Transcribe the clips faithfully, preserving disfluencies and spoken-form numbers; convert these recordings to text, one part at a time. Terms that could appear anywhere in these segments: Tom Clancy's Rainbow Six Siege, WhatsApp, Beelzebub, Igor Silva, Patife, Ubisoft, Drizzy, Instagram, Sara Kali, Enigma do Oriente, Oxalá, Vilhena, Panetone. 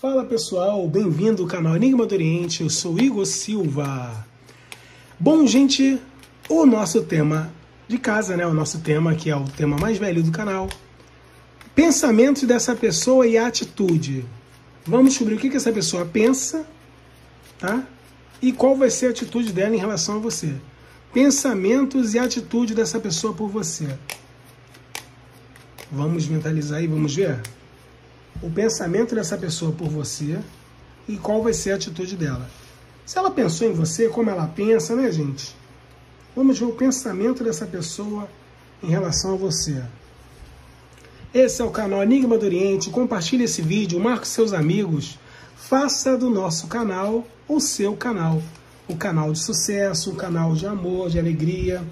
Fala pessoal, bem-vindo ao canal Enigma do Oriente, eu sou Igor Silva. Bom gente, o nosso tema de casa, né, o nosso tema que é o tema mais velho do canal, pensamentos dessa pessoa e atitude. Vamos descobrir o que, que essa pessoa pensa, tá? E qual vai ser a atitude dela em relação a você. Pensamentos e atitude dessa pessoa por você. Vamos mentalizar e vamos ver o pensamento dessa pessoa por você e qual vai ser a atitude dela. Se ela pensou em você, como ela pensa, né, gente? Vamos ver o pensamento dessa pessoa em relação a você. Esse é o canal Enigma do Oriente. Compartilhe esse vídeo, marque seus amigos. Faça do nosso canal o seu canal. O canal de sucesso, o canal de amor, de alegria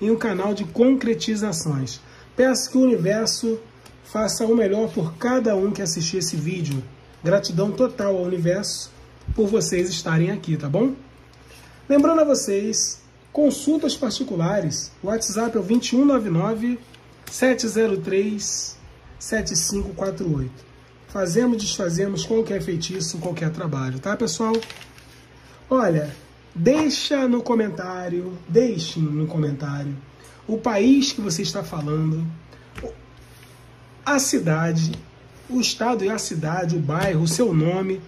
e um canal de concretizações. Peço que o universo faça o melhor por cada um que assistir esse vídeo. Gratidão total ao universo por vocês estarem aqui, tá bom? Lembrando a vocês, consultas particulares, o WhatsApp é o dois um nove nove, sete zero três, sete cinco quatro oito. Fazemos, desfazemos qualquer feitiço, qualquer trabalho, tá, pessoal? Olha, deixa no comentário, deixem no comentário o país que você está falando, a cidade, o estado e a cidade, o bairro, o seu nome.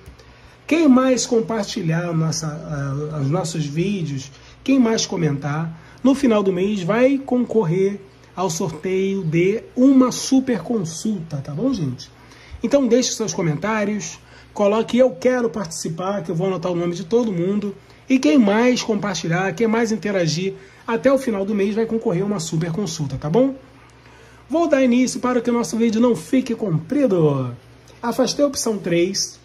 Quem mais compartilhar nossa, uh, os nossos vídeos, quem mais comentar, no final do mês vai concorrer ao sorteio de uma super consulta, tá bom, gente? Então deixe seus comentários, coloque eu quero participar, que eu vou anotar o nome de todo mundo. E quem mais compartilhar, quem mais interagir, até o final do mês vai concorrer a uma super consulta, tá bom? Vou dar início para que o nosso vídeo não fique comprido. Afastei a opção três,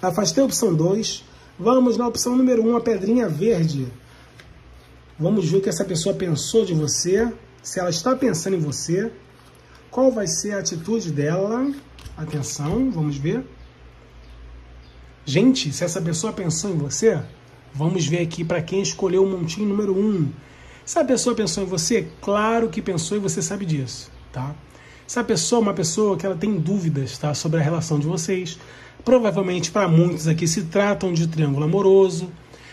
afastei a opção dois, vamos na opção número um, a pedrinha verde. Vamos ver o que essa pessoa pensou de você, se ela está pensando em você, qual vai ser a atitude dela. Atenção, vamos ver. Gente, se essa pessoa pensou em você, vamos ver aqui para quem escolheu o montinho número um. Se a pessoa pensou em você, claro que pensou e você sabe disso. Tá? Se a pessoa é uma pessoa que ela tem dúvidas, tá, sobre a relação de vocês, provavelmente para muitos aqui se tratam de triângulo amoroso,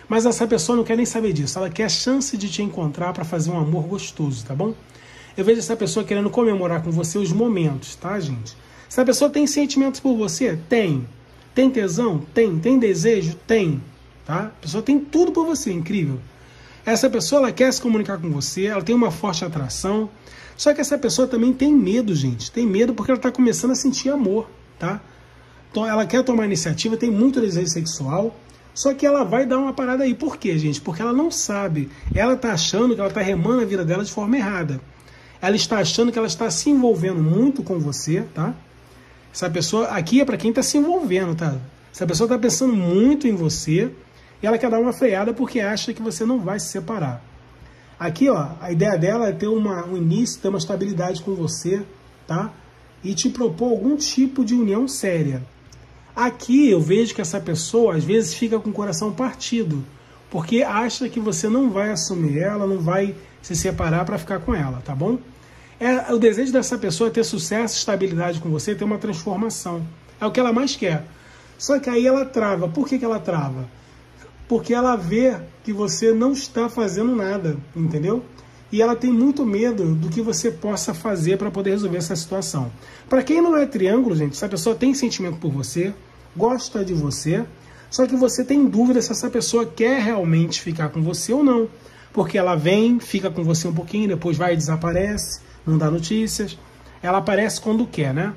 mas essa pessoa não quer nem saber disso, ela quer a chance de te encontrar para fazer um amor gostoso, tá bom? Eu vejo essa pessoa querendo comemorar com você os momentos, tá, gente? Se a pessoa tem sentimentos por você, tem. Tem tesão? Tem. Tem desejo? Tem. Tá? A pessoa tem tudo por você, incrível. Essa pessoa, ela quer se comunicar com você, ela tem uma forte atração, só que essa pessoa também tem medo, gente. Tem medo porque ela está começando a sentir amor, tá? Então, ela quer tomar iniciativa, tem muito desejo sexual, só que ela vai dar uma parada aí. Por quê, gente? Porque ela não sabe. Ela está achando que ela está remando a vida dela de forma errada. Ela está achando que ela está se envolvendo muito com você, tá? Essa pessoa aqui é para quem está se envolvendo, tá? Essa pessoa está pensando muito em você, e ela quer dar uma freada porque acha que você não vai se separar. Aqui, ó, a ideia dela é ter uma, um início, ter uma estabilidade com você, tá? E te propor algum tipo de união séria. Aqui eu vejo que essa pessoa, às vezes, fica com o coração partido, porque acha que você não vai assumir ela, não vai se separar para ficar com ela, tá bom? É, o desejo dessa pessoa é ter sucesso, estabilidade com você, ter uma transformação. É o que ela mais quer. Só que aí ela trava. Por que que ela trava? Porque ela vê que você não está fazendo nada, entendeu? E ela tem muito medo do que você possa fazer para poder resolver essa situação. Para quem não é triângulo, gente, essa pessoa tem sentimento por você, gosta de você, só que você tem dúvida se essa pessoa quer realmente ficar com você ou não. Porque ela vem, fica com você um pouquinho, depois vai e desaparece, não dá notícias. Ela aparece quando quer, né?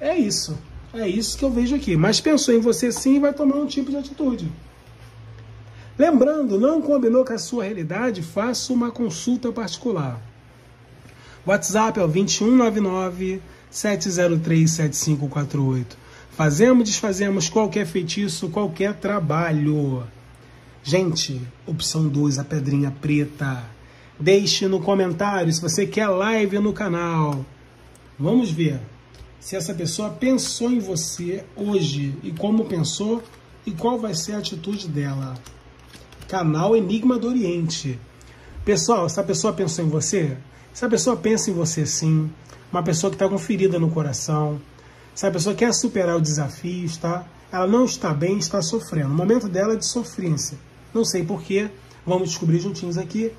É isso. É isso que eu vejo aqui. Mas pensou em você sim e vai tomar um tipo de atitude. Lembrando, não combinou com a sua realidade? Faça uma consulta particular. WhatsApp é o dois um nove nove, sete zero três, sete cinco quatro oito. Fazemos, desfazemos qualquer feitiço, qualquer trabalho. Gente, opção dois, a pedrinha preta. Deixe no comentário se você quer live no canal. Vamos ver se essa pessoa pensou em você hoje e como pensou e qual vai ser a atitude dela. Canal Enigma do Oriente. Pessoal, essa pessoa pensou em você? Essa pessoa pensa em você sim. Uma pessoa que está com ferida no coração. Se a pessoa quer superar o desafio, está, ela não está bem, está sofrendo. O momento dela é de sofrência. Não sei porquê, vamos descobrir juntinhos aqui.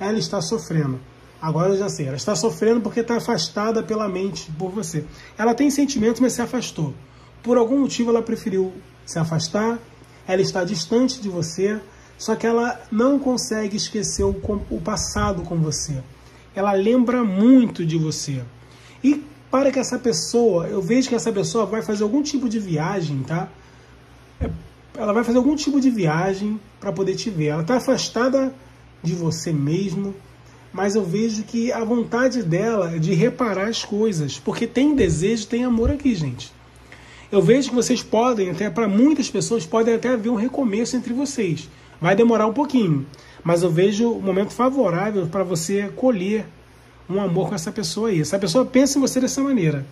Ela está sofrendo. Agora eu já sei, ela está sofrendo porque está afastada pela mente por você. Ela tem sentimentos, mas se afastou. Por algum motivo ela preferiu se afastar, ela está distante de você, só que ela não consegue esquecer o, o passado com você. Ela lembra muito de você. E para que essa pessoa, eu vejo que essa pessoa vai fazer algum tipo de viagem, tá? Ela vai fazer algum tipo de viagem para poder te ver. Ela está afastada de você mesmo, mas eu vejo que a vontade dela é de reparar as coisas, porque tem desejo, tem amor aqui, gente. Eu vejo que vocês podem, até para muitas pessoas, podem até haver um recomeço entre vocês. Vai demorar um pouquinho, mas eu vejo um momento favorável para você colher um amor com essa pessoa aí. Essa pessoa pensa em você dessa maneira.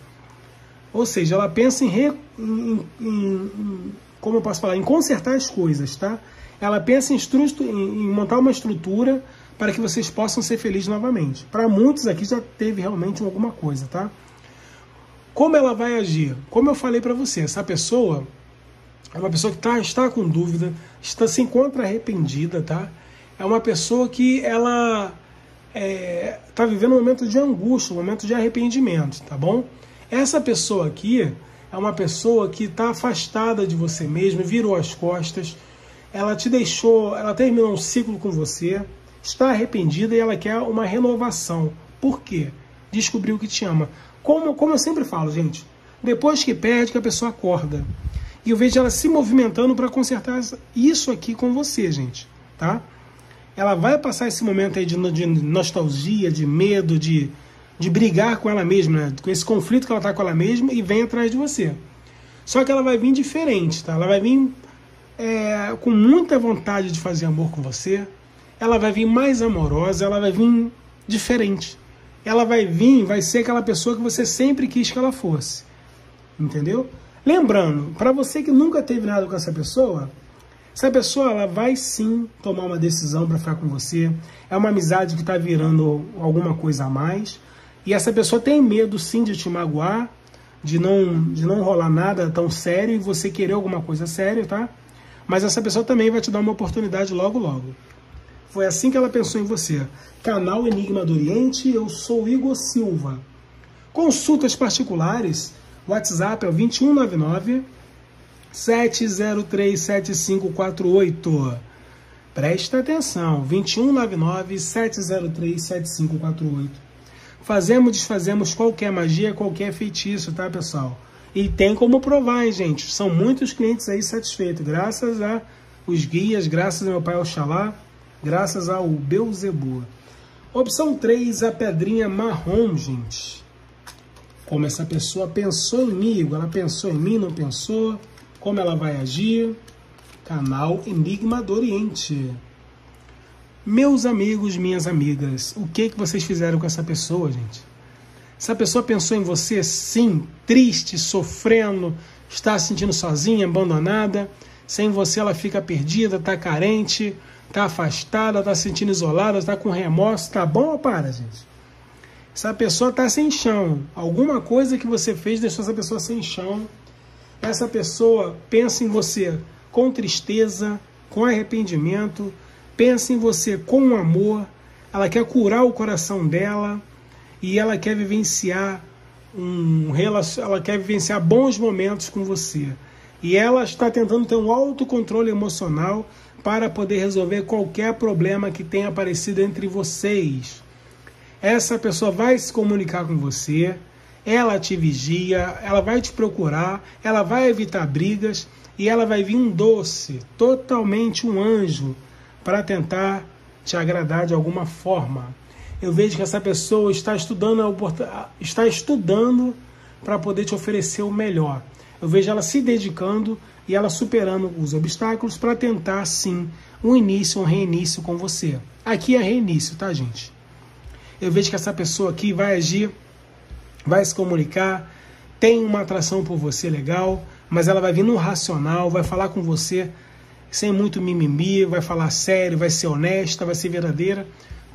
Ou seja, ela pensa em, re... em, em, em como eu posso falar, em consertar as coisas, tá? Ela pensa em, estru... em montar uma estrutura para que vocês possam ser felizes novamente. Para muitos aqui já teve realmente alguma coisa, tá? Como ela vai agir? Como eu falei para você, essa pessoa é uma pessoa que tá, está com dúvida, está, se encontra arrependida, tá? É uma pessoa que ela está é, vivendo um momento de angústia, um momento de arrependimento, tá bom? Essa pessoa aqui é uma pessoa que está afastada de você mesmo, virou as costas, ela te deixou, ela terminou um ciclo com você, está arrependida e ela quer uma renovação. Por quê? Descobriu que te ama. Como, como eu sempre falo, gente, depois que perde, que a pessoa acorda. E eu vejo ela se movimentando para consertar isso aqui com você, gente, tá? Ela vai passar esse momento aí de, de nostalgia, de medo, de, de brigar com ela mesma, né? Com esse conflito que ela está com ela mesma e vem atrás de você. Só que ela vai vir diferente, tá? Ela vai vir é, com muita vontade de fazer amor com você, ela vai vir mais amorosa, ela vai vir diferente. Ela vai vir, vai ser aquela pessoa que você sempre quis que ela fosse. Entendeu? Lembrando, para você que nunca teve nada com essa pessoa, essa pessoa ela vai sim tomar uma decisão para ficar com você. É uma amizade que está virando alguma coisa a mais. E essa pessoa tem medo sim de te magoar, de não, de não rolar nada tão sério e você querer alguma coisa séria, tá? Mas essa pessoa também vai te dar uma oportunidade logo, logo. Foi assim que ela pensou em você. Canal Enigma do Oriente, eu sou Igor Silva. Consultas particulares, WhatsApp é o vinte e um, nove nove, sete zero três, sete cinco quatro oito. Presta atenção, vinte e um, nove nove, sete zero três, sete cinco quatro oito. Fazemos, desfazemos qualquer magia, qualquer feitiço, tá, pessoal? E tem como provar, hein, gente? São muitos clientes aí satisfeitos, graças a os guias, graças ao meu pai Oxalá, graças ao Beelzebub. Opção três, a pedrinha marrom, gente. Como essa pessoa pensou em mim, ela pensou em mim, não pensou. Como ela vai agir? Canal Enigma do Oriente. Meus amigos, minhas amigas, o que, que vocês fizeram com essa pessoa, gente? Essa pessoa pensou em você, sim, triste, sofrendo, está se sentindo sozinha, abandonada. Sem você ela fica perdida, tá carente, tá afastada, tá se sentindo isolada, tá com remorso, tá bom ou para, gente? Essa pessoa tá sem chão. Alguma coisa que você fez deixou essa pessoa sem chão. Essa pessoa pensa em você com tristeza, com arrependimento, pensa em você com amor, ela quer curar o coração dela e ela quer vivenciar um relacion... ela quer vivenciar bons momentos com você. E ela está tentando ter um autocontrole emocional para poder resolver qualquer problema que tenha aparecido entre vocês. Essa pessoa vai se comunicar com você, ela te vigia, ela vai te procurar, ela vai evitar brigas e ela vai vir um doce, totalmente um anjo, para tentar te agradar de alguma forma. Eu vejo que essa pessoa está estudando a oportun... está estudando para poder te oferecer o melhor. Eu vejo ela se dedicando e ela superando os obstáculos para tentar, sim, um início, um reinício com você. Aqui é reinício, tá, gente? Eu vejo que essa pessoa aqui vai agir, vai se comunicar, tem uma atração por você legal, mas ela vai vir no racional, vai falar com você sem muito mimimi, vai falar sério, vai ser honesta, vai ser verdadeira.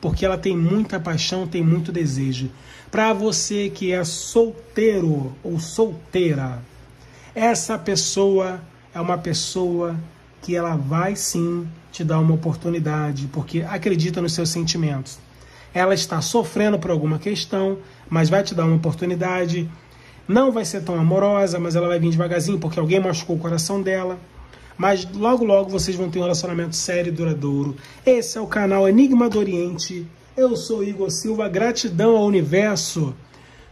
porque ela tem muita paixão, tem muito desejo. Para você que é solteiro ou solteira, essa pessoa é uma pessoa que ela vai sim te dar uma oportunidade, porque acredita nos seus sentimentos. Ela está sofrendo por alguma questão, mas vai te dar uma oportunidade. Não vai ser tão amorosa, mas ela vai vir devagarzinho, porque alguém machucou o coração dela. Mas logo, logo, vocês vão ter um relacionamento sério e duradouro. Esse é o canal Enigma do Oriente. Eu sou o Igor Silva. Gratidão ao universo.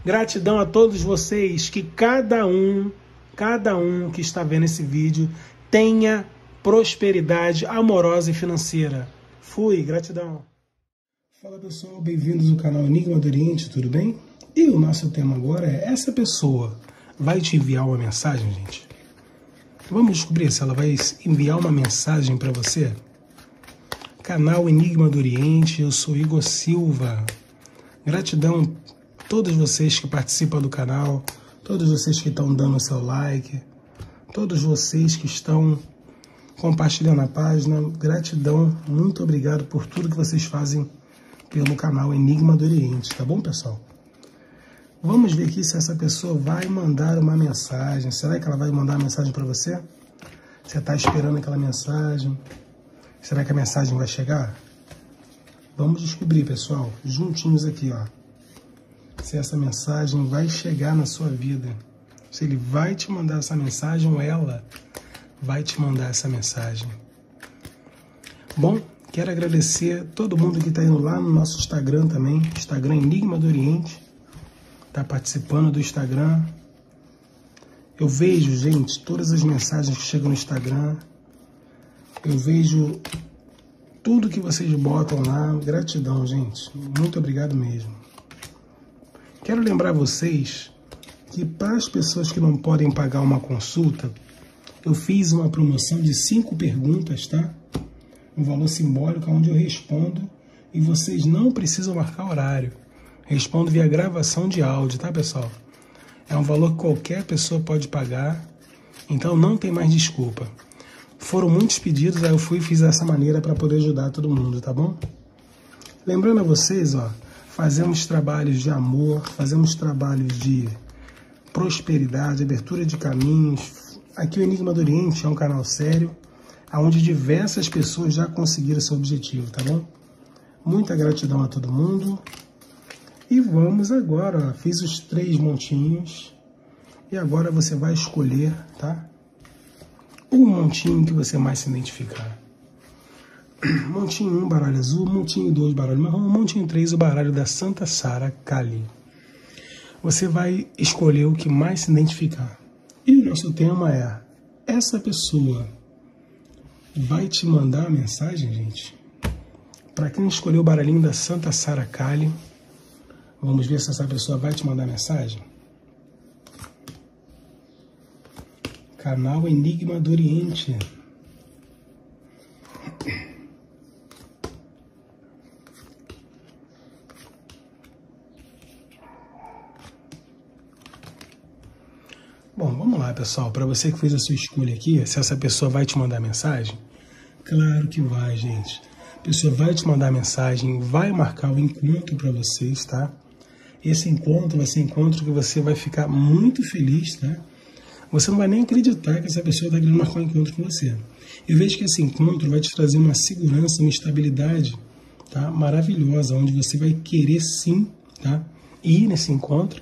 Gratidão a todos vocês. Que cada um, cada um que está vendo esse vídeo, tenha prosperidade amorosa e financeira. Fui, gratidão. Fala pessoal, bem-vindos ao canal Enigma do Oriente, tudo bem? E o nosso tema agora é: essa pessoa vai te enviar uma mensagem, gente? Vamos descobrir se ela vai enviar uma mensagem para você? Canal Enigma do Oriente, eu sou Igor Silva. Gratidão a todos vocês que participam do canal, todos vocês que estão dando o seu like, todos vocês que estão compartilhando a página. Gratidão, muito obrigado por tudo que vocês fazem pelo canal Enigma do Oriente, tá bom, pessoal? Vamos ver aqui se essa pessoa vai mandar uma mensagem. Será que ela vai mandar uma mensagem para você? Você está esperando aquela mensagem? Será que a mensagem vai chegar? Vamos descobrir, pessoal, juntinhos aqui, ó, se essa mensagem vai chegar na sua vida. Se ele vai te mandar essa mensagem ou ela vai te mandar essa mensagem. Bom, quero agradecer a todo mundo que está indo lá no nosso Instagram também, Instagram Enigma do Oriente, está participando do Instagram. Eu vejo, gente, todas as mensagens que chegam no Instagram, eu vejo tudo que vocês botam lá. Gratidão, gente, muito obrigado mesmo. Quero lembrar vocês que para as pessoas que não podem pagar uma consulta, eu fiz uma promoção de cinco perguntas, tá? Um valor simbólico, onde eu respondo e vocês não precisam marcar horário. Respondo via gravação de áudio, tá, pessoal? É um valor que qualquer pessoa pode pagar, então não tem mais desculpa. Foram muitos pedidos, aí eu fui e fiz dessa maneira para poder ajudar todo mundo, tá bom? Lembrando a vocês, ó, fazemos trabalhos de amor, fazemos trabalhos de prosperidade, abertura de caminhos. Aqui o Enigma do Oriente é um canal sério, onde diversas pessoas já conseguiram seu objetivo, tá bom? Muita gratidão a todo mundo. E vamos agora, ó, fiz os três montinhos, e agora você vai escolher, tá? Um montinho que você mais se identificar. Montinho um, um, baralho azul, montinho dois, baralho marrom, montinho três, o baralho da Santa Sara Kali. Você vai escolher o que mais se identificar. E o nosso tema é: essa pessoa vai te mandar a mensagem, gente? Para quem escolheu o baralhinho da Santa Sara Kali, vamos ver se essa pessoa vai te mandar mensagem. Canal Enigma do Oriente. Bom, vamos lá, pessoal. Para você que fez a sua escolha aqui, se essa pessoa vai te mandar mensagem, claro que vai, gente. A pessoa vai te mandar mensagem, vai marcar o encontro para vocês, tá? Esse encontro vai ser um encontro que você vai ficar muito feliz, né? Você não vai nem acreditar que essa pessoa está querendo marcar um encontro com você. Eu vejo que esse encontro vai te trazer uma segurança, uma estabilidade, tá? Maravilhosa, onde você vai querer sim, tá? Ir nesse encontro.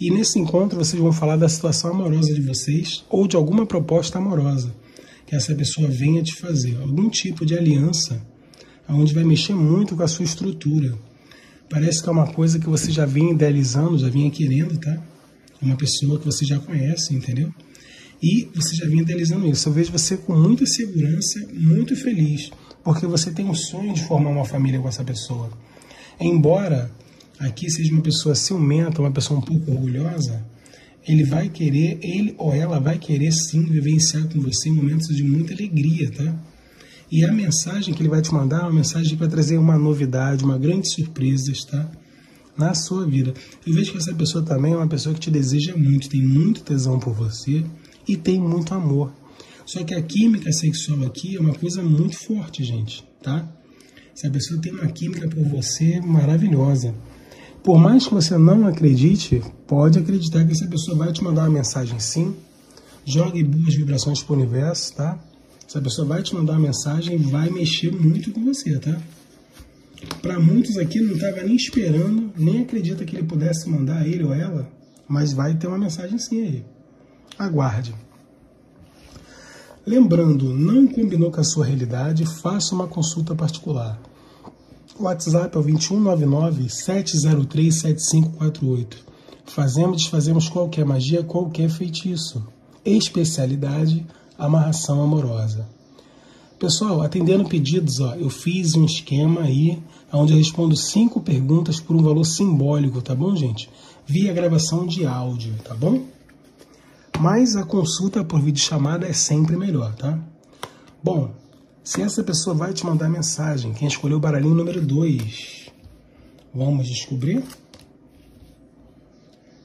E nesse encontro vocês vão falar da situação amorosa de vocês ou de alguma proposta amorosa que essa pessoa venha te fazer. Algum tipo de aliança, onde vai mexer muito com a sua estrutura. Parece que é uma coisa que você já vinha idealizando, já vinha querendo, tá? Uma pessoa que você já conhece, entendeu? E você já vinha idealizando isso. Eu vejo você com muita segurança, muito feliz, porque você tem um sonho de formar uma família com essa pessoa. Embora aqui seja uma pessoa ciumenta, uma pessoa um pouco orgulhosa, ele vai querer, ele ou ela vai querer sim vivenciar com você momentos de muita alegria, tá? E a mensagem que ele vai te mandar é uma mensagem que vai trazer uma novidade, uma grande surpresa, tá? Na sua vida. Eu vejo que essa pessoa também é uma pessoa que te deseja muito, tem muito tesão por você e tem muito amor. Só que a química sexual aqui é uma coisa muito forte, gente, tá? Essa pessoa tem uma química por você maravilhosa. Por mais que você não acredite, pode acreditar que essa pessoa vai te mandar uma mensagem sim. Jogue boas vibrações para o universo, tá? Essa pessoa vai te mandar uma mensagem e vai mexer muito com você, tá? Para muitos aqui, não estava nem esperando, nem acredita que ele pudesse mandar ele ou ela, mas vai ter uma mensagem sim aí. Aguarde. Lembrando, não combinou com a sua realidade, faça uma consulta particular. O WhatsApp é o dois um nove nove, sete zero três, sete cinco quatro oito. Fazemos e desfazemos qualquer magia, qualquer feitiço. Especialidade, amarração amorosa. Pessoal, atendendo pedidos, ó, eu fiz um esquema aí, onde eu respondo cinco perguntas por um valor simbólico, tá bom, gente? Via gravação de áudio, tá bom? Mas a consulta por videochamada é sempre melhor, tá? Bom, se essa pessoa vai te mandar mensagem, quem escolheu o baralhinho número dois, vamos descobrir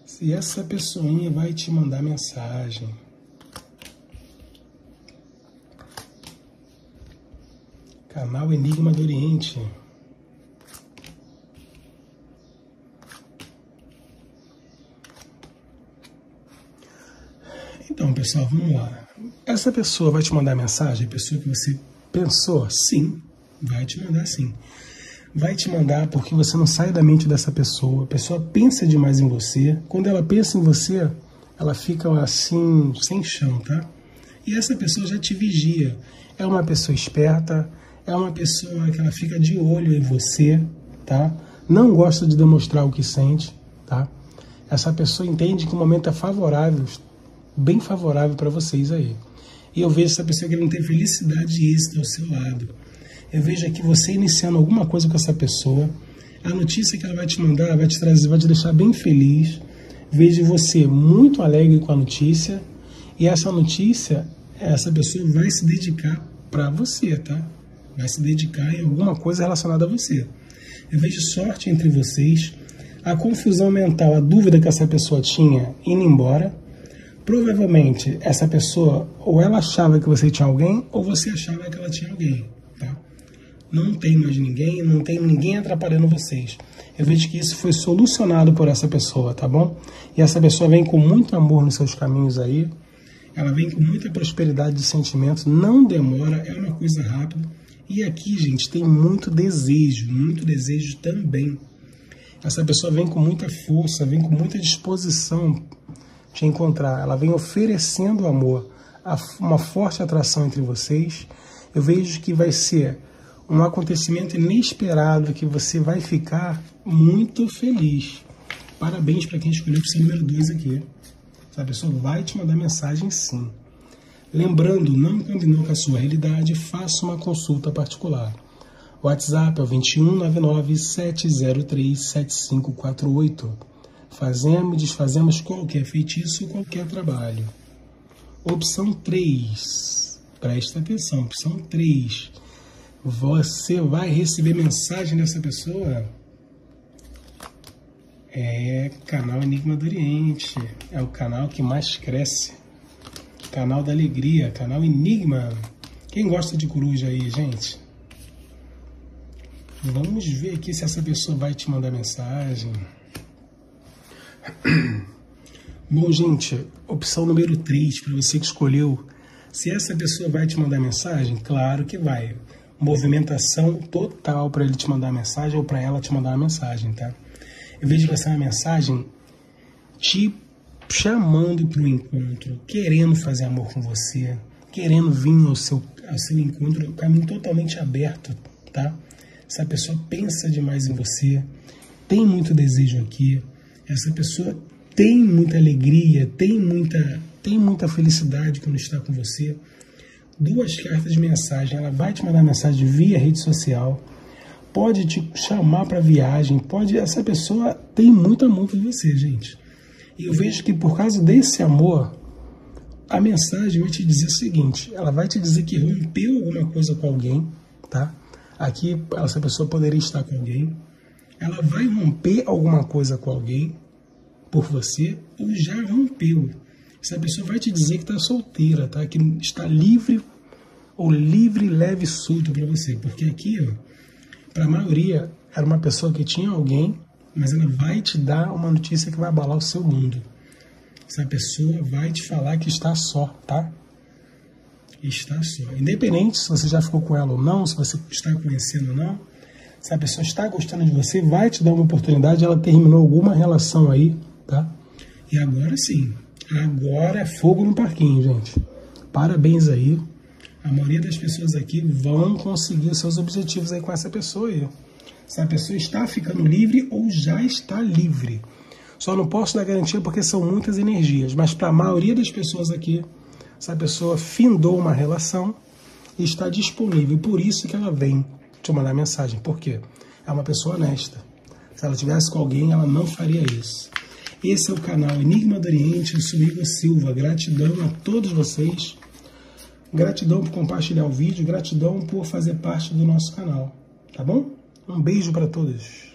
se essa pessoinha vai te mandar mensagem. Canal Enigma do Oriente. Então, pessoal, vamos lá. Essa pessoa vai te mandar mensagem? A pessoa que você pensou? Sim, vai te mandar sim. Vai te mandar porque você não sai da mente dessa pessoa. A pessoa pensa demais em você. Quando ela pensa em você, ela fica assim, sem chão, tá? E essa pessoa já te vigia. É uma pessoa esperta. É uma pessoa que ela fica de olho em você, tá? Não gosta de demonstrar o que sente, tá? Essa pessoa entende que o momento é favorável, bem favorável para vocês aí. E eu vejo essa pessoa que não tem felicidade e êxito ao seu lado. Eu vejo aqui você iniciando alguma coisa com essa pessoa. A notícia que ela vai te mandar vai te trazer, vai te deixar bem feliz. Vejo você muito alegre com a notícia. E essa notícia, essa pessoa vai se dedicar para você, tá? Vai se dedicar em alguma coisa relacionada a você. Eu vejo sorte entre vocês, a confusão mental, a dúvida que essa pessoa tinha indo embora. Provavelmente essa pessoa, ou ela achava que você tinha alguém, ou você achava que ela tinha alguém, tá? Não tem mais ninguém, não tem ninguém atrapalhando vocês. Eu vejo que isso foi solucionado por essa pessoa, tá bom? E essa pessoa vem com muito amor nos seus caminhos aí, ela vem com muita prosperidade de sentimentos, não demora, é uma coisa rápida. E aqui, gente, tem muito desejo, muito desejo também. Essa pessoa vem com muita força, vem com muita disposição de encontrar. Ela vem oferecendo amor, uma forte atração entre vocês. Eu vejo que vai ser um acontecimento inesperado, que você vai ficar muito feliz. Parabéns para quem escolheu o seu número dois aqui. Essa pessoa vai te mandar mensagem sim. Lembrando, não combinou com a sua realidade, faça uma consulta particular. O WhatsApp é o dois um nove nove, sete zero três, sete cinco quatro oito. Fazemos e desfazemos qualquer feitiço, qualquer trabalho. Opção três. Presta atenção, opção três. Você vai receber mensagem dessa pessoa? É canal Enigma do Oriente. É o canal que mais cresce. Canal da alegria, canal Enigma. Quem gosta de coruja aí, gente? Vamos ver aqui se essa pessoa vai te mandar mensagem. Bom, gente, opção número três, para você que escolheu. Se essa pessoa vai te mandar mensagem, claro que vai. Movimentação total para ele te mandar mensagem ou para ela te mandar uma mensagem, tá? Eu vejo que essa é uma mensagem tipo chamando para o encontro, querendo fazer amor com você, querendo vir ao seu, ao seu encontro, caminho totalmente aberto, tá? Essa pessoa pensa demais em você, tem muito desejo aqui, essa pessoa tem muita alegria, tem muita, tem muita felicidade quando está com você. Duas cartas de mensagem, ela vai te mandar mensagem via rede social, pode te chamar para viagem, pode, essa pessoa tem muito amor por você, gente. E eu vejo que por causa desse amor, a mensagem vai te dizer o seguinte, ela vai te dizer que rompeu alguma coisa com alguém, tá? Aqui essa pessoa poderia estar com alguém, ela vai romper alguma coisa com alguém por você, ou já rompeu. Essa pessoa vai te dizer que está solteira, tá? Que está livre, ou livre, leve e solto para você, porque aqui, ó, para a maioria, era uma pessoa que tinha alguém, mas ela vai te dar uma notícia que vai abalar o seu mundo. Essa pessoa vai te falar que está só, tá? Está só. Independente se você já ficou com ela ou não, se você está conhecendo ou não, se a pessoa está gostando de você, vai te dar uma oportunidade, ela terminou alguma relação aí, tá? E agora sim, agora é fogo no parquinho, gente. Parabéns aí. A maioria das pessoas aqui vão conseguir os seus objetivos aí com essa pessoa aí. Se a pessoa está ficando livre ou já está livre. Só não posso dar garantia porque são muitas energias, mas para a maioria das pessoas aqui, essa pessoa findou uma relação e está disponível. Por isso que ela vem te mandar mensagem. Por quê? É uma pessoa honesta. Se ela estivesse com alguém, ela não faria isso. Esse é o canal Enigma do Oriente. Eu sou Igor Silva. Gratidão a todos vocês. Gratidão por compartilhar o vídeo, gratidão por fazer parte do nosso canal, tá bom? Um beijo para todos.